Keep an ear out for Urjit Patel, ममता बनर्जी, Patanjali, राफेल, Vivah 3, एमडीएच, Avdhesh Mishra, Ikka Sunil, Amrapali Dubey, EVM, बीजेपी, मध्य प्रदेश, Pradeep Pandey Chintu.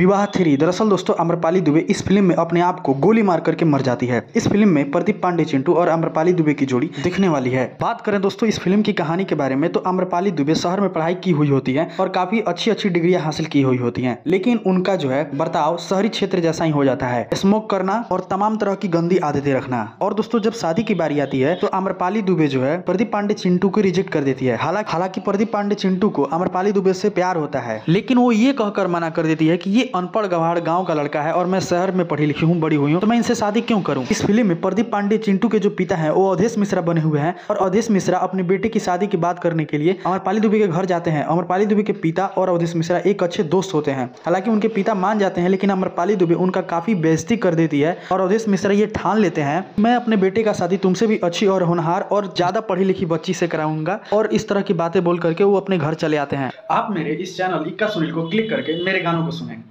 विवाह 3। दरअसल दोस्तों अम्रपाली दुबे इस फिल्म में अपने आप को गोली मार करके मर जाती है। इस फिल्म में प्रदीप पांडे चिंटू और अम्रपाली दुबे की जोड़ी दिखने वाली है। बात करें दोस्तों इस फिल्म की कहानी के बारे में तो अम्रपाली दुबे शहर में पढ़ाई की हुई होती है और काफी अच्छी अच्छी डिग्रियां हासिल की हुई होती है, लेकिन उनका जो है बर्ताव शहरी क्षेत्र जैसा ही हो जाता है, स्मोक करना और तमाम तरह की गंदी आदतें रखना। और दोस्तों जब शादी की बारी आती है तो अम्रपाली दुबे जो है प्रदीप पांडे चिंटू को रिजेक्ट कर देती है। हालांकि प्रदीप पांडे चिंटू को अम्रपाली दुबे से प्यार होता है, लेकिन वो ये कहकर मना कर देती है कि ये अनपढ़ गवार गांव का लड़का है और मैं शहर में पढ़ी लिखी हूँ, बड़ी हुई हूँ, तो मैं इनसे शादी क्यों करूँ। इस फिल्म में प्रदीप पांडे चिंटू के जो पिता है वो अवधेश मिश्रा बने हुए हैं और अवधेश मिश्रा अपने बेटे की शादी की बात करने के लिए अम्रपाली दुबे के घर जाते हैं। अम्रपाली दुबे के पिता और अवधेश मिश्रा एक अच्छे दोस्त होते हैं, हालांकि उनके पिता मान जाते हैं, लेकिन अम्रपाली दुबे उनका काफी बेइज्जती कर देती है और अवधेश मिश्रा ये ठान लेते हैं मैं अपने बेटे का शादी तुमसे भी अच्छी और होनहार और ज्यादा पढ़ी लिखी बच्ची से कराऊंगा, और इस तरह की बातें बोल करके वो अपने घर चले आते हैं। आप मेरे इस चैनल इक्का सुनील को क्लिक करके मेरे गानों को सुनें।